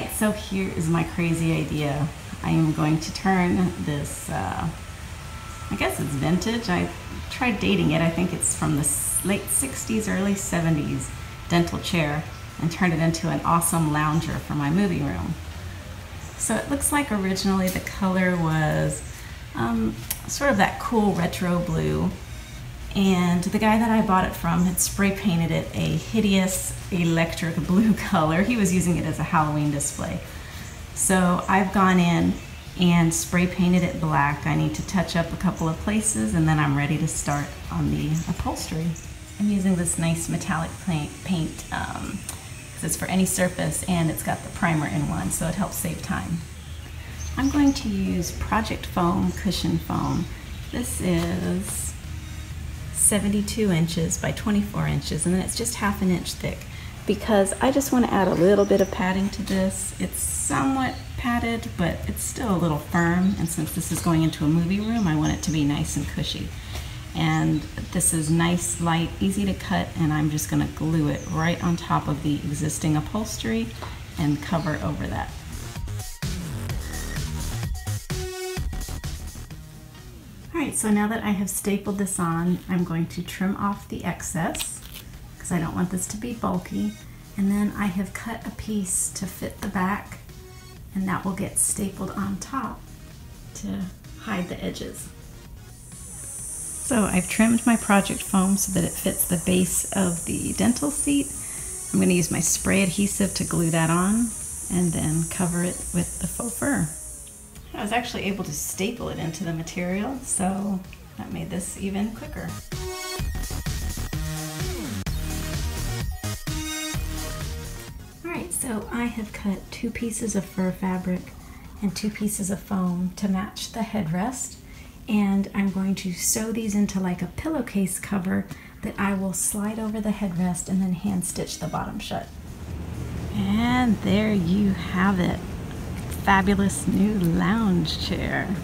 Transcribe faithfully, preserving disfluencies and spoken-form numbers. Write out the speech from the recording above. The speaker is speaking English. right, so here is my crazy idea. I am going to turn this, uh, I guess it's vintage. I tried dating it. I think it's from the late sixties, early seventies dental chair, and turned it into an awesome lounger for my movie room. So it looks like originally the color was um, sort of that cool retro blue. And the guy that I bought it from had spray painted it a hideous electric blue color. He was using it as a Halloween display. So I've gone in and spray painted it black. I need to touch up a couple of places, and then I'm ready to start on the upholstery. I'm using this nice metallic paint um, because it's for any surface, and it's got the primer in one, so it helps save time. I'm going to use Project Foam Cushion Foam. This is seventy-two inches by twenty-four inches, and then it's just half an inch thick, because I just want to add a little bit of padding to this. It's somewhat padded, but it's still a little firm, and since this is going into a movie room, I want it to be nice and cushy. And this is nice, light, easy to cut, and I'm just going to glue it right on top of the existing upholstery and cover over that. Alright, so now that I have stapled this on, I'm going to trim off the excess because I don't want this to be bulky. And then I have cut a piece to fit the back, and that will get stapled on top to hide the edges. So I've trimmed my Project Foam so that it fits the base of the dental seat. I'm going to use my spray adhesive to glue that on and then cover it with the faux fur. I was actually able to staple it into the material, so that made this even quicker. Alright, so I have cut two pieces of fur fabric and two pieces of foam to match the headrest, and I'm going to sew these into like a pillowcase cover that I will slide over the headrest and then hand stitch the bottom shut. And there you have it. Fabulous new lounge chair.